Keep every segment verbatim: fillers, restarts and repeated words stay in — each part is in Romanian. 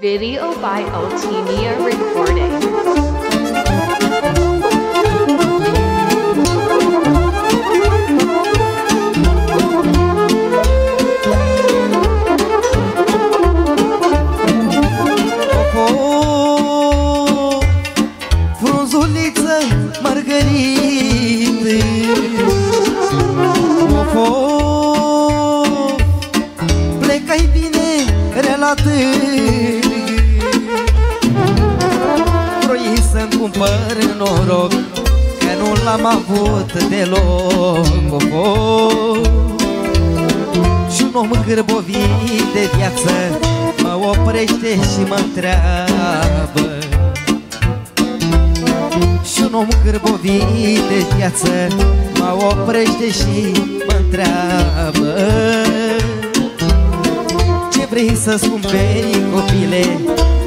Video by Oltenia Recording. Troi să-mi cumpăr noroc, că nu l-am avut deloc. Și-un om gârbovit de viață mă oprește și mă-ntreabă. Și-un om gârbovit de viață mă oprește și mă-ntreabă. Vrei să-ți cumperi, copile,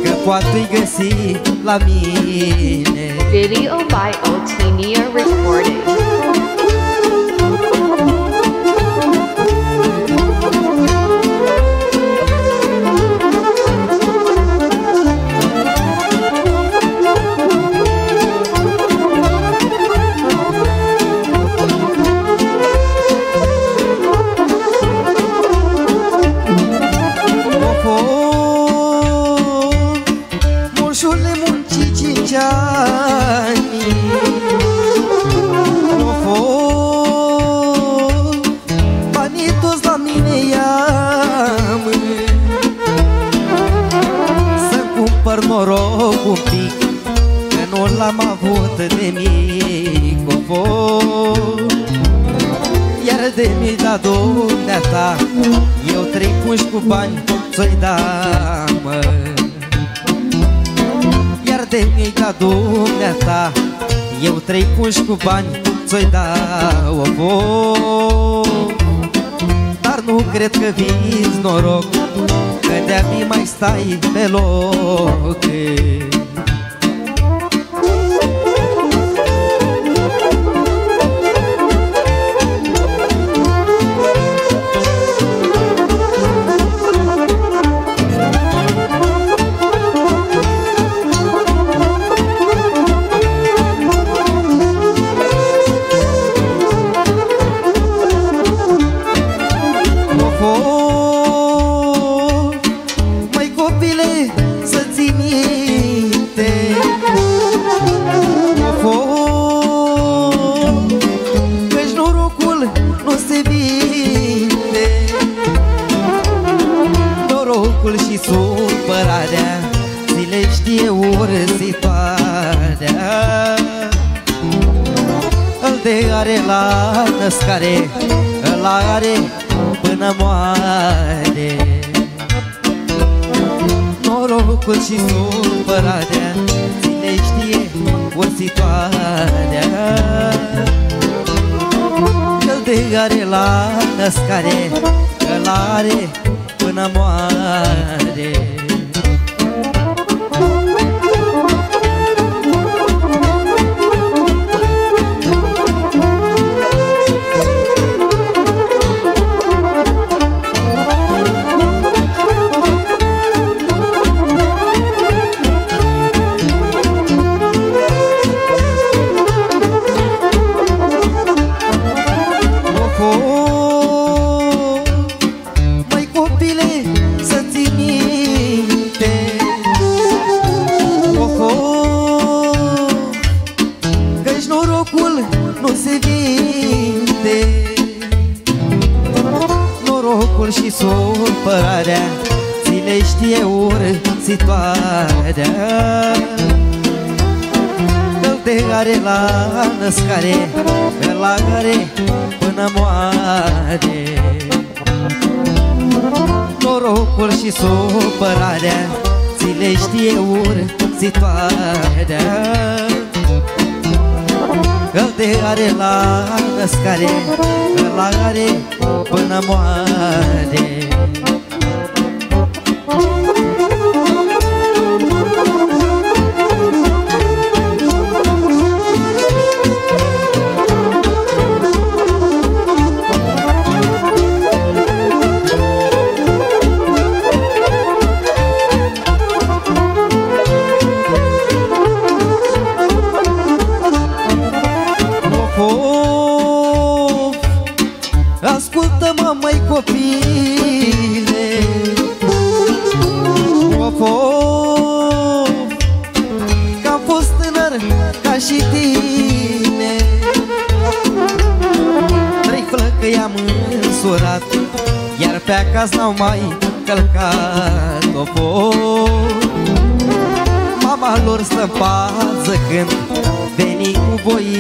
că poate-i găsi la mine. Video by Oltenia Recording. Noroc un pic, că nu l-am avut de mic, copor. Iar de mi-i da dumneata, eu trei puși cu bani ți-o-i da, mă. Iar de mi-i da dumneata, eu trei puși cu bani ți-o-i da, copor. Dar nu cred că vii-ți noroc, că de-a mii mai stai pe loc. Și supărarea ți le știe urzitoarea. Îl de are la născare, îl are până moare. Norocul și supărarea ți le știe urzitoarea. Îl de are la născare, îl are până moare. Și supărarea ți le știe urzitoarea. Îl de are la născare, îl are până moare. Norocul și supărarea ți le știe urzitoarea. Îl de are la născare, îl are până moare. pe acasă n-au mai călcat-o pot. Mama lor stă-n pază când veni cu voi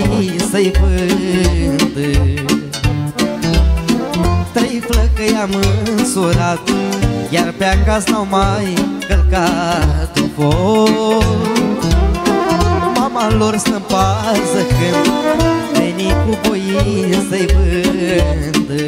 să-i vândă. Trei flăcăi am însurat, iar pe acasă n-au mai călcat-o pot. Mama lor stă-n pază când veni cu voi să-i vândă.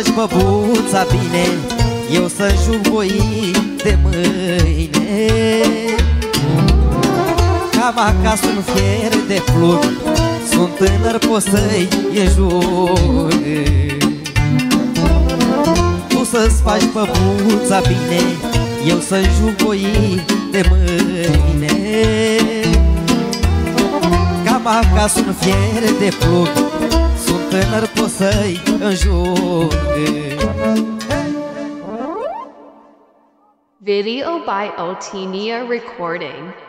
Faci băbuța bine, eu să-mi jug boii de mâine. Cam acasă-n fier de plug, sunt tânăr, pot să-i înjur. Tu să-ți faci băbuța bine, eu să-mi jug boii de mâine. Cam acasă-n fier de plug, sunt tânăr, pot să-i Video by Oltenia Recording.